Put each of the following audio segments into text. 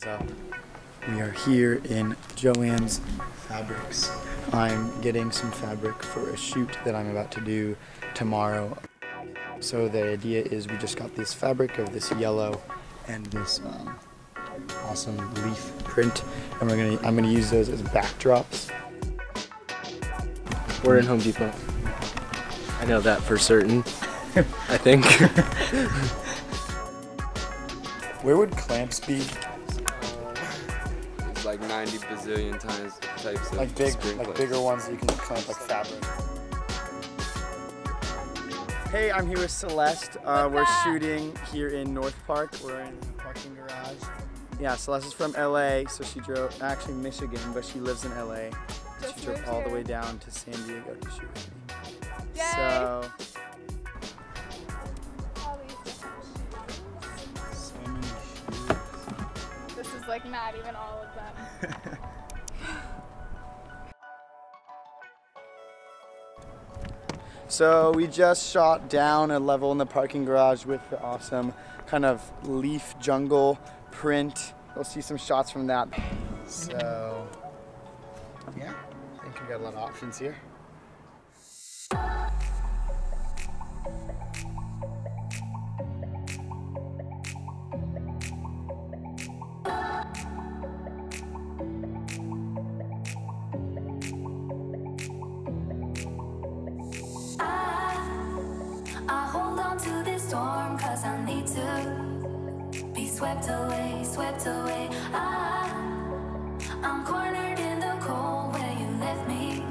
Is up. We are here in Joanne's Fabrics. I'm getting some fabric for a shoot that I'm about to do tomorrow. So the idea is we just got this fabric of this yellow and this awesome leaf print, and I'm gonna use those as backdrops. We're in Home Depot. I know that for certain. I think. Where would clamps be? Like 90 bazillion times types of like bigger ones that you can clamp like fabric. Hey, I'm here with Celeste. We're shooting here in North Park. We're in the parking garage. Yeah, Celeste is from LA, so she drove, actually Michigan, but she lives in LA. She drove all the way down to San Diego to shoot with me. Yay. So. Like not even all of them. So we just shot down a level in the parking garage with the awesome kind of leaf jungle print. We'll see some shots from that. So yeah, I think we got a lot of options here. Cause I need to be swept away, swept away. I'm cornered in the cold where you left me.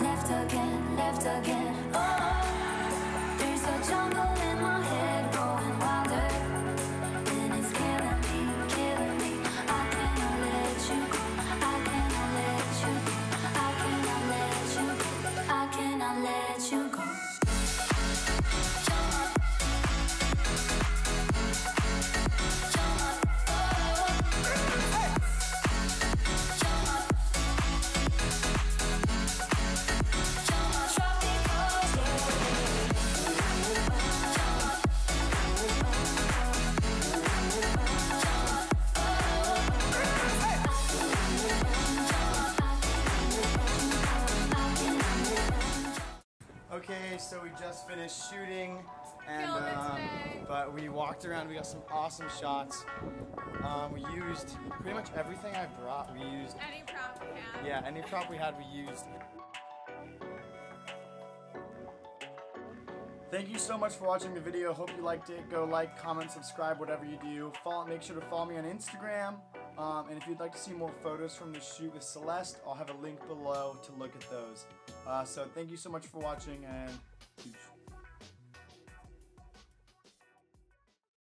Left again, left again. Oh, there's a jungle in my head growing wilder, and it's killing me, killing me. I cannot let you go, I cannot let you go, I cannot let you go, I cannot let you go. Okay, so we just finished shooting, and but we walked around. We got some awesome shots. We used pretty much everything I brought. We used any prop we had. Yeah, any prop we had, we used. Thank you so much for watching the video. Hope you liked it. Go like, comment, subscribe, whatever you do. Follow. Make sure to follow me on Instagram. And if you'd like to see more photos from the shoot with Celeste, I'll have a link below to look at those. So thank you so much for watching, and